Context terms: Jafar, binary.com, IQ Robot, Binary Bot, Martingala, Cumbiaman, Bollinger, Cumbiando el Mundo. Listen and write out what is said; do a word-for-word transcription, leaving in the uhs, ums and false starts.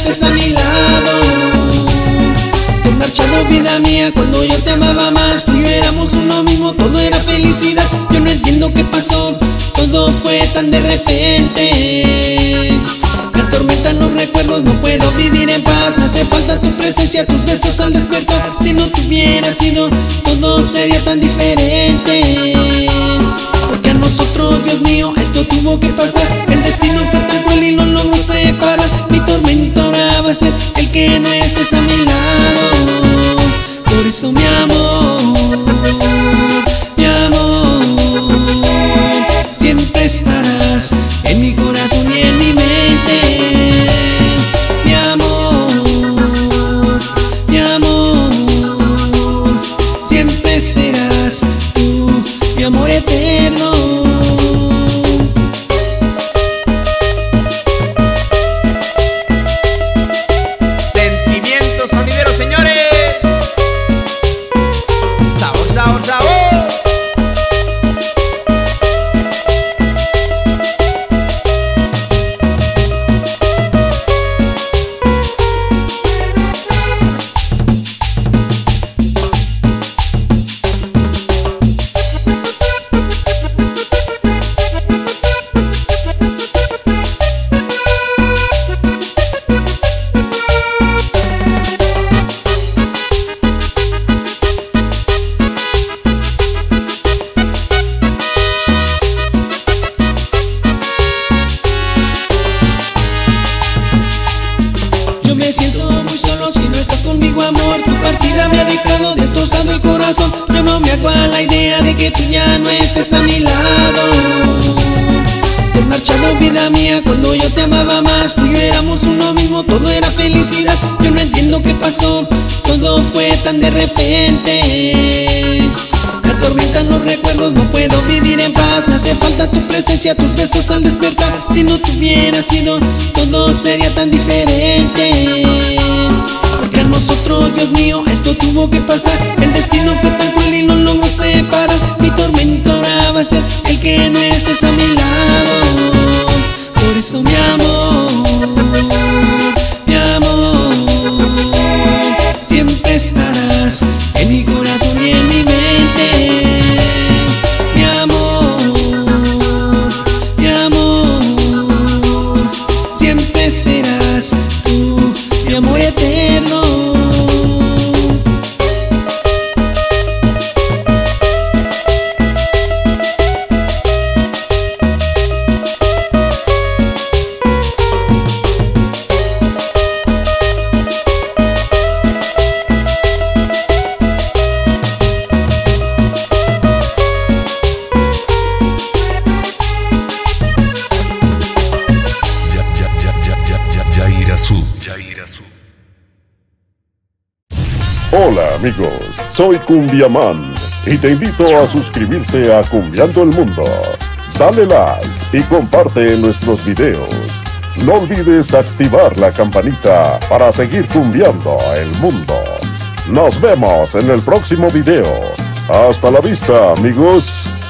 estés a mi lado. Te has marchado, vida mía, cuando yo te amaba más. Tú y yo éramos uno mismo, todo era felicidad. Yo no entiendo qué pasó, todo fue tan de repente. Me atormentan los recuerdos, no puedo vivir en paz. Me hace falta tu presencia, tus besos al despertar. Si no te hubieras sido, todo sería tan diferente. Porque a nosotros, Dios mío, esto tuvo que pasar. El destino fue tan cruel y no logró separar. Mi tormento ahora va a ser el que no estés a mi lado. Por eso, mi amor, mi amor, siempre estarás en mi corazón y en mi mente. Mi amor, mi amor, siempre serás tú, mi amor eterno. Me siento muy solo si no estás conmigo, amor. Tu partida me ha dejado destrozado el corazón. Yo no me hago a la idea de que tú ya no estés a mi lado. Te has marchado, vida mía, cuando yo te amaba más. Tú y yo éramos uno mismo, todo era felicidad. Yo no entiendo qué pasó, todo fue tan de repente. Me atormentan los recuerdos, no puedo vivir en paz. Me hace falta tu presencia, tus besos al despertar. Si no te hubieras sido, todo sería tan diferente. Porque a nosotros, Dios mío, esto tuvo que pasar. El destino fue tan cruel y no logró separar. Mi tormento ahora va a ser el que no estés a mi lado. Por eso, mi amor, mi amor, siempre estarás en mi corazón y en mi mente. Mi amor, mi amor, siempre serás tú, mi amor eterno. Hola amigos, soy Cumbiaman y te invito a suscribirte a Cumbiando el Mundo. Dale like y comparte nuestros videos. No olvides activar la campanita para seguir cumbiando el mundo. Nos vemos en el próximo video. Hasta la vista, amigos.